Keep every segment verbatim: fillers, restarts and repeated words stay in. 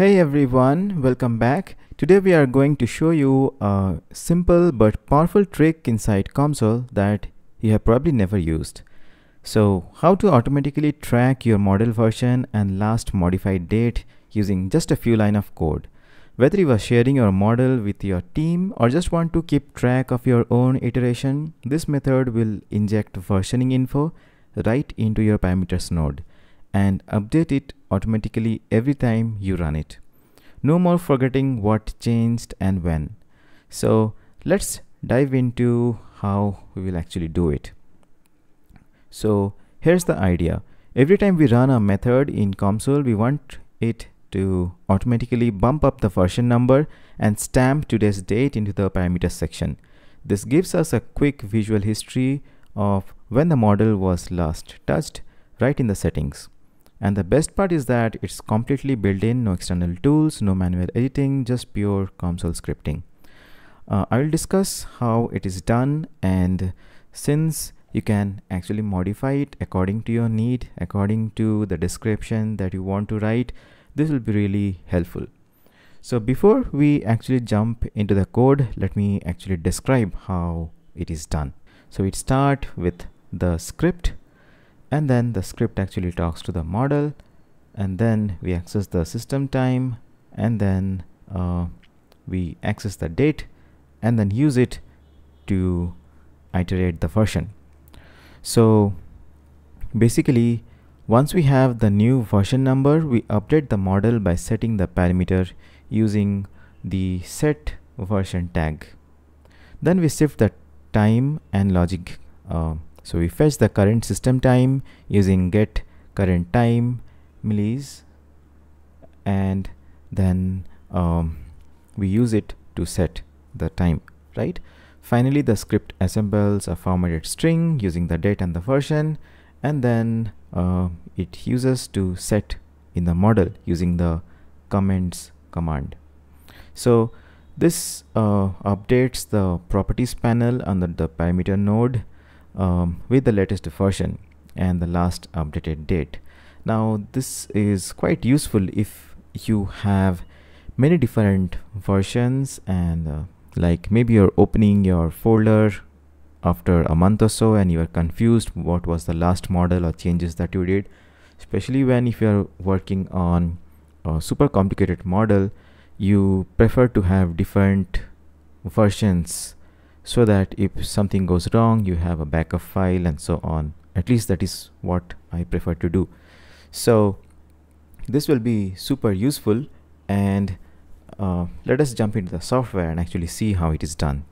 Hey everyone, welcome back. Today we are going to show you a simple but powerful trick inside COMSOL that you have probably never used. So how to automatically track your model version and last modified date using just a few lines of code. Whether you are sharing your model with your team or just want to keep track of your own iteration, this method will inject versioning info right into your parameters node and update it automatically every time you run it. No more forgetting what changed and when. So let's dive into how we will actually do it. So here's the idea. Every time we run a method in COMSOL, we want it to automatically bump up the version number and stamp today's date into the parameters section. This gives us a quick visual history of when the model was last touched right in the settings. And the best part is that it's completely built in, no external tools, no manual editing, just pure COMSOL scripting. Uh, I will discuss how it is done, and since you can actually modify it according to your need, according to the description that you want to write, this will be really helpful. So before we actually jump into the code, let me actually describe how it is done. So it starts with the script, and then the script actually talks to the model, and then we access the system time, and then uh, we access the date, and then use it to iterate the version. So basically, once we have the new version number, we update the model by setting the parameter using the set version tag. Then we shift the time and logic. Uh, So we fetch the current system time using get current time millis, and then um, we use it to set the time, right? Finally, the script assembles a formatted string using the date and the version, and then uh, it uses to set in the model using the comments command. So this uh, updates the properties panel under the parameter node Um, with the latest version and the last updated date. Now this is quite useful if you have many different versions, and uh, like maybe you're opening your folder after a month or so and you are confused what was the last model or changes that you did. Especially when if you're working on a super complicated model, you prefer to have different versions so that if something goes wrong, you have a backup file and so on. At least that is what I prefer to do. So this will be super useful, and uh, let us jump into the software and actually see how it is done.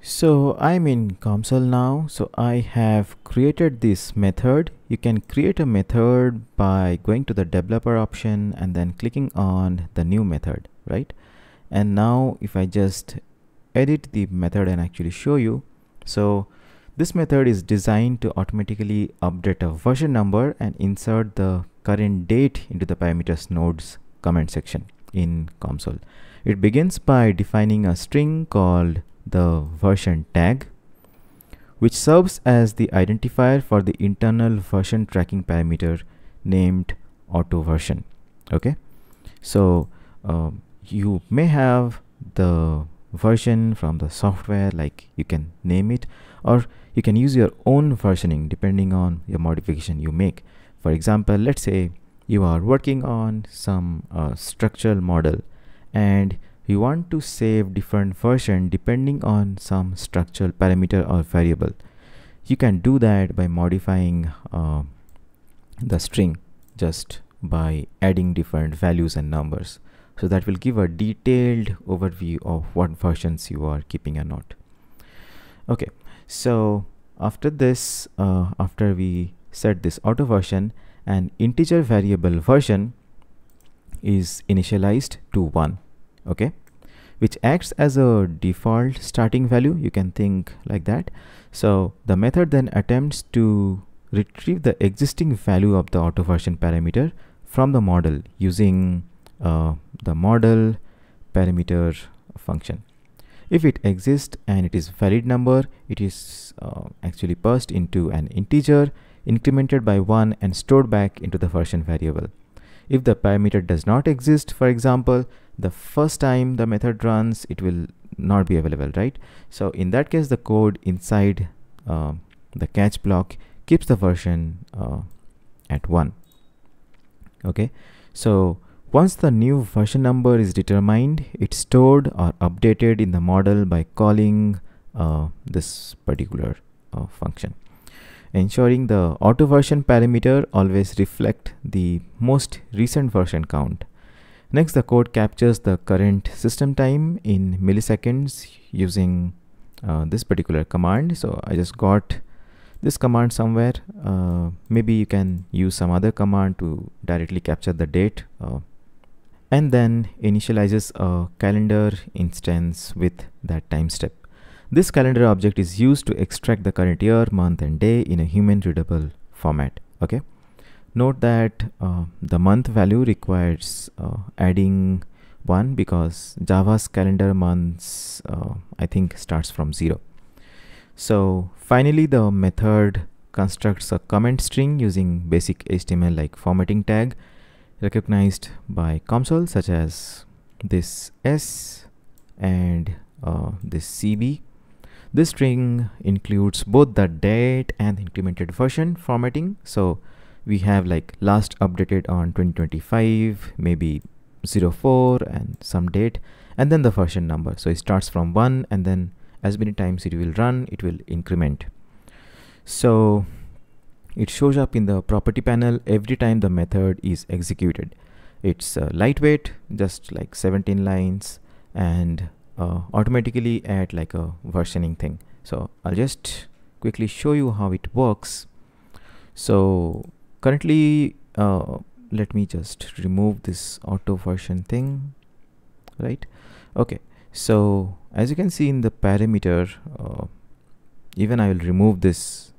So I'm in COMSOL now. So I have created this method. You can create a method by going to the developer option and then clicking on the new method, right? And now if I just edit the method and actually show you. So this method is designed to automatically update a version number and insert the current date into the parameters node's comment section in COMSOL. It begins by defining a string called the version tag, which serves as the identifier for the internal version tracking parameter named autoversion. Okay, so uh, you may have the version from the software, like you can name it, or you can use your own versioning depending on your modification you make. For example, let's say you are working on some uh, structural model and you want to save different version depending on some structural parameter or variable. You can do that by modifying uh, the string just by adding different values and numbers. So that will give a detailed overview of what versions you are keeping or not. Okay, so after this, uh, after we set this auto version, an integer variable version is initialized to one, okay, which acts as a default starting value. You can think like that. So the method then attempts to retrieve the existing value of the auto version parameter from the model using Uh, the model parameter function. If it exists and it is valid number, it is uh, actually passed into an integer, incremented by one, and stored back into the version variable. If the parameter does not exist, for example, the first time the method runs, it will not be available, right? So in that case, the code inside uh, the catch block keeps the version uh, at one. Okay, so once the new version number is determined, it's stored or updated in the model by calling uh, this particular uh, function, ensuring the auto version parameter always reflect the most recent version count. Next, the code captures the current system time in milliseconds using uh, this particular command. So I just got this command somewhere. Uh, maybe you can use some other command to directly capture the date, uh, and then initializes a calendar instance with that time step. This calendar object is used to extract the current year, month, and day in a human readable format. Okay. Note that uh, the month value requires uh, adding one because Java's calendar months, uh, I think, starts from zero. So finally, the method constructs a comment string using basic H T M L like formatting tag recognized by COMSOL, such as this S and uh, this C B. This string includes both the date and incremented version formatting. So we have like last updated on twenty twenty-five, maybe zero four and some date, and then the version number. So it starts from one, and then as many times it will run, it will increment. So it shows up in the property panel every time the method is executed. It's uh, lightweight, just like seventeen lines, and uh, automatically add like a versioning thing. So I'll just quickly show you how it works. So currently, uh, let me just remove this auto version thing, right? Okay, so as you can see in the parameter, uh, even I will remove this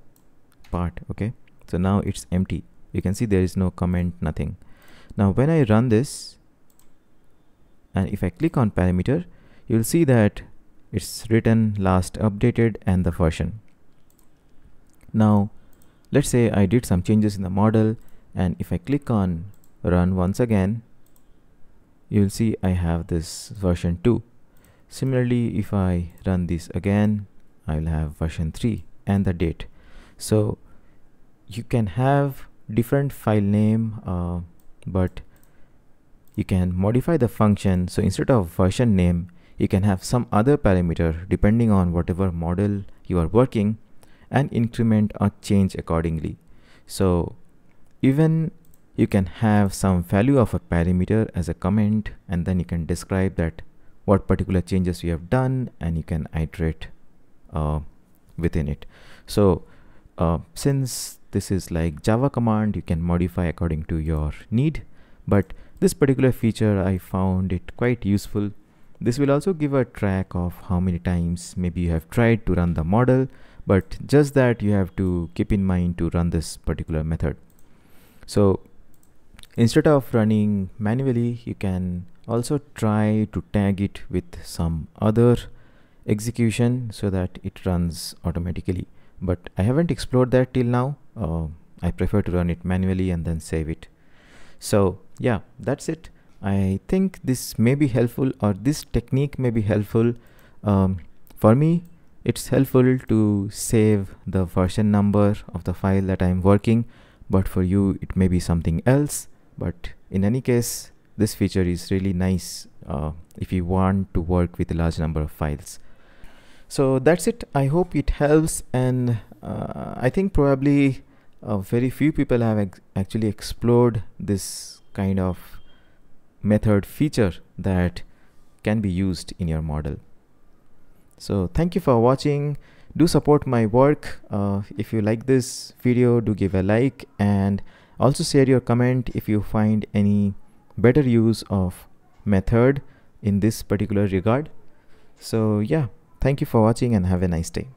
part, okay? So now it's empty. You can see there is no comment, nothing. Now when I run this, and if I click on parameter, you'll see that it's written last updated and the version. Now, let's say I did some changes in the model, and if I click on run once again, you'll see I have this version two. Similarly, if I run this again, I'll have version three and the date. So you can have different file name, uh, but you can modify the function. So instead of version name, you can have some other parameter depending on whatever model you are working, and increment or change accordingly. So even you can have some value of a parameter as a comment, and then you can describe that what particular changes you have done, and you can iterate uh, within it. So uh, since this is like Java command, you can modify according to your need, but this particular feature, I found it quite useful. This will also give a track of how many times maybe you have tried to run the model, but just that you have to keep in mind to run this particular method. So instead of running manually, you can also try to tag it with some other execution so that it runs automatically. But I haven't explored that till now. Uh, I prefer to run it manually and then save it. So yeah, that's it. I think this may be helpful, or this technique may be helpful. Um, for me, it's helpful to save the version number of the file that I'm working, but for you it may be something else. But in any case, this feature is really nice uh, if you want to work with a large number of files. So that's it. I hope it helps, and uh, I think probably uh, very few people have ex actually explored this kind of method feature that can be used in your model. So thank you for watching. Do support my work. Uh, if you like this video, do give a like, and also share your comment if you find any better use of method in this particular regard. So yeah, thank you for watching and have a nice day.